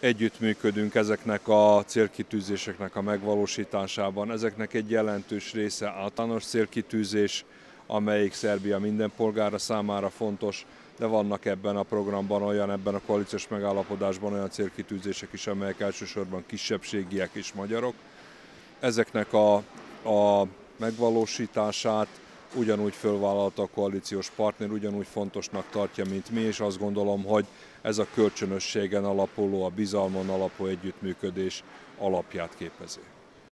együttműködünk ezeknek a célkitűzéseknek a megvalósításában. Ezeknek egy jelentős része általános célkitűzés, amelyik Szerbia minden polgára számára fontos, de vannak ebben a programban olyan, ebben a koalíciós megállapodásban olyan célkitűzések is, amelyek elsősorban kisebbségiek és magyarok. Ezeknek a megvalósítását ugyanúgy fölvállalta a koalíciós partner, ugyanúgy fontosnak tartja, mint mi, és azt gondolom, hogy ez a kölcsönösségen alapuló, a bizalmon alapuló együttműködés alapját képezi.